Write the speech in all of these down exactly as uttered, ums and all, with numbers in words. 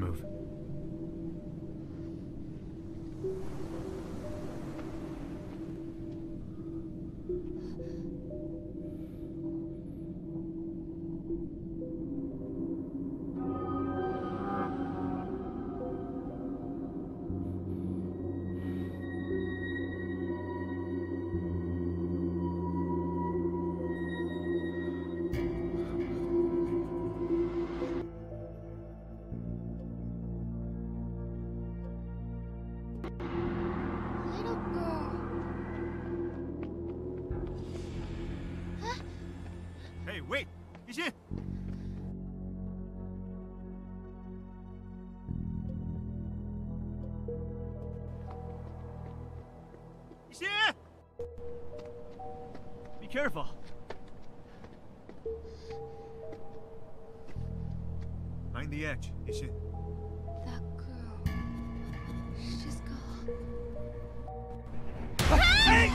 move. Wait, Yixi! Yixi! Be careful. Mind the edge, Yixi. That girl. She's gone. Hey!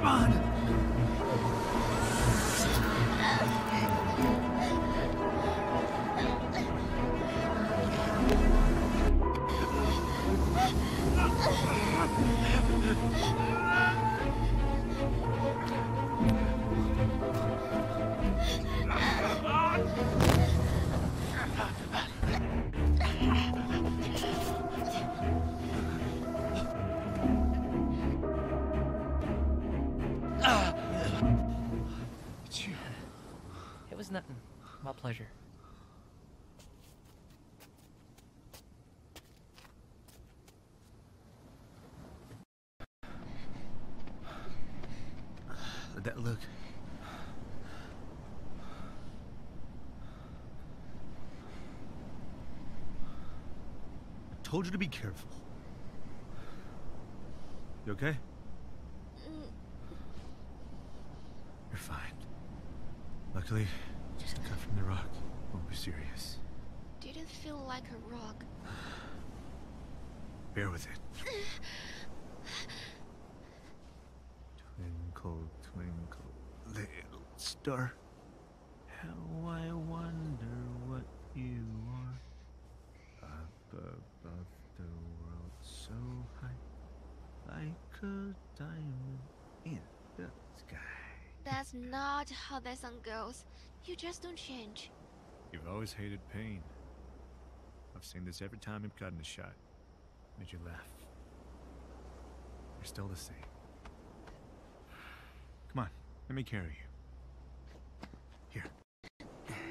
Come on! It was nothing. My pleasure. That look. I told you to be careful. You okay? You're fine. Luckily, just a cut from the rock. Won't be serious. Didn't feel like a rock. Bear with it. Twinkle, twinkle, little star. How I wonder what you are. Up above the world so high, like a diamond in the sky. That's not how that song goes. You just don't change. You've always hated pain. I've seen this every time you've gotten a shot. Made you laugh. You're still the same. Come on, let me carry you. Here. Thank you.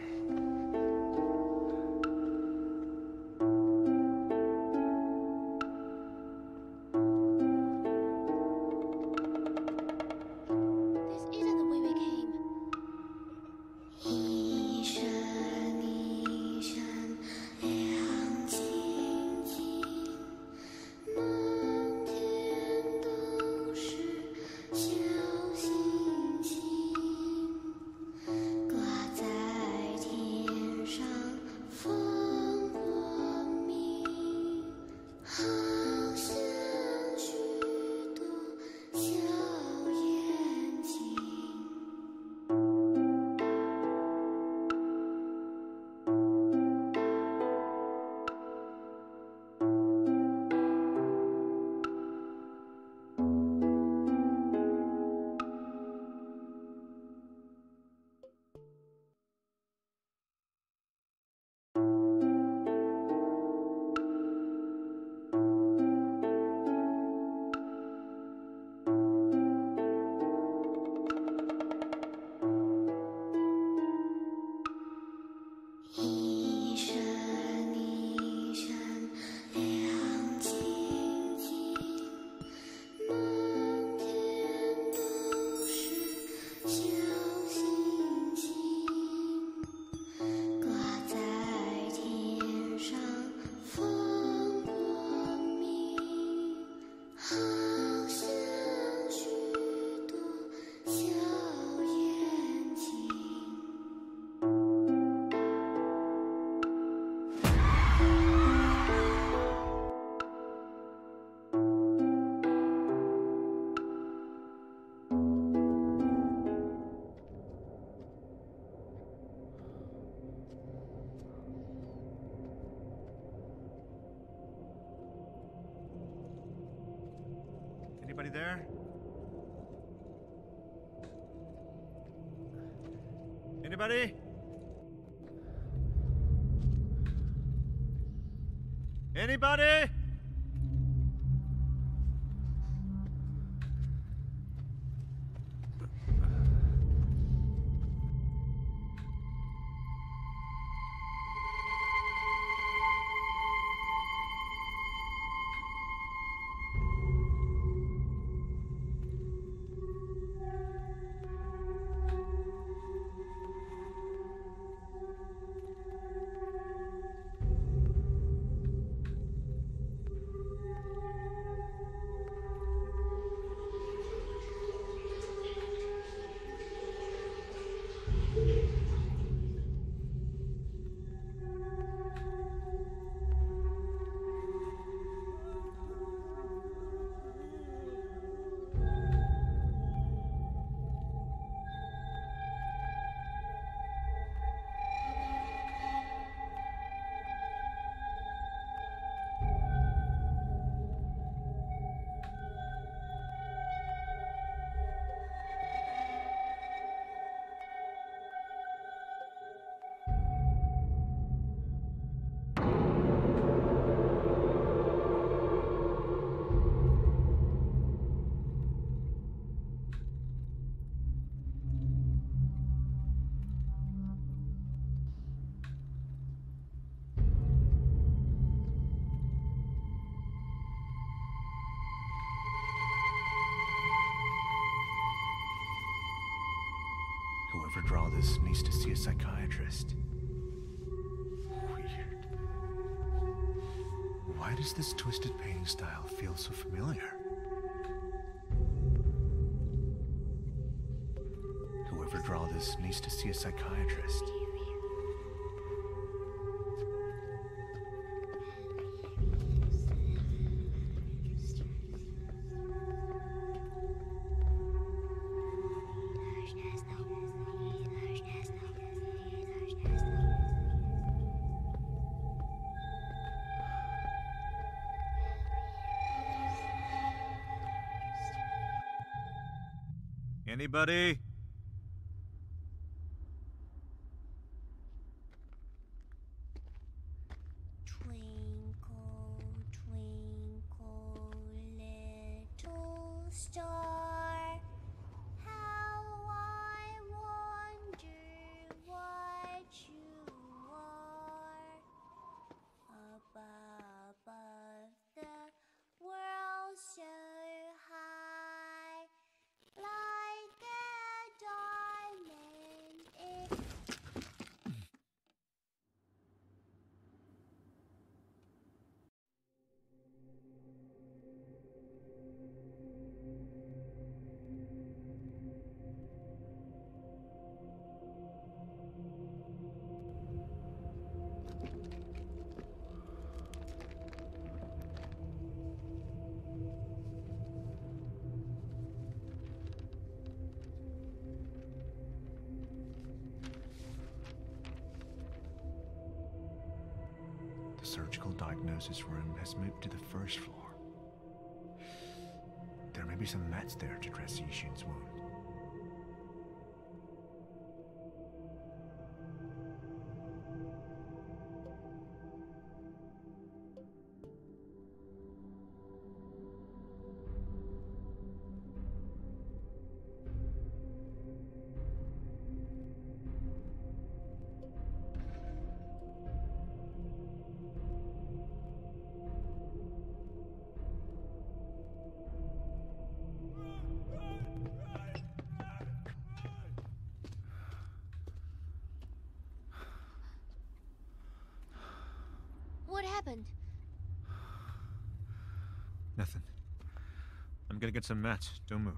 Anybody? Anybody? Whoever drew this needs to see a psychiatrist. Weird. Why does this twisted painting style feel so familiar? Whoever drew this needs to see a psychiatrist. Anybody? Twinkle, twinkle, little star, how I wonder what you are, above, above the world so high, like surgical diagnosis room has moved to the first floor. There may be some meds there to dress Yixin's wound. What happened? Nothing. I'm gonna get some mats. Don't move.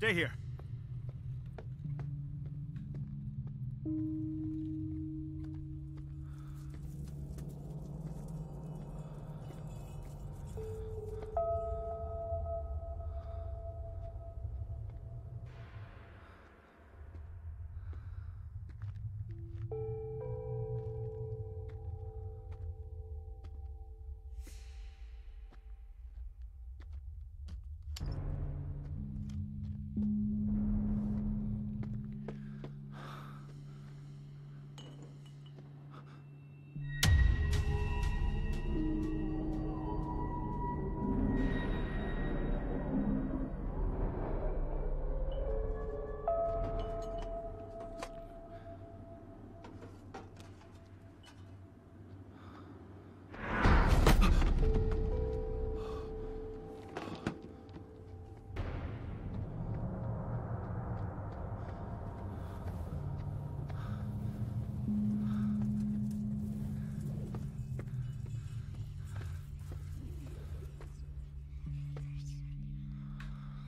Stay here.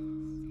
Thank you.